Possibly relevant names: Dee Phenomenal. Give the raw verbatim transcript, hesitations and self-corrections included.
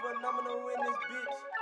Phenomenal in this bitch.